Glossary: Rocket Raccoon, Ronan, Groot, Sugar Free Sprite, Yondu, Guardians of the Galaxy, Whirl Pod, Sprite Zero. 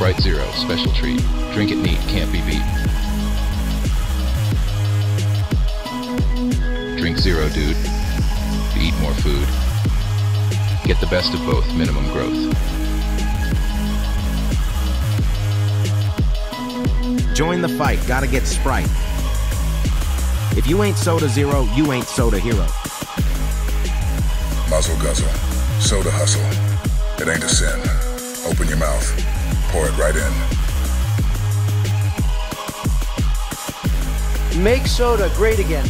Sprite Zero, special treat. Drink it neat, can't be beat. Drink Zero, dude. Eat more food. Get the best of both, minimum growth. Join the fight, gotta get Sprite. If you ain't Soda Zero, you ain't Soda Hero. Muzzle guzzle, soda hustle. It ain't a sin. Open your mouth, pour it right in. Make soda great again.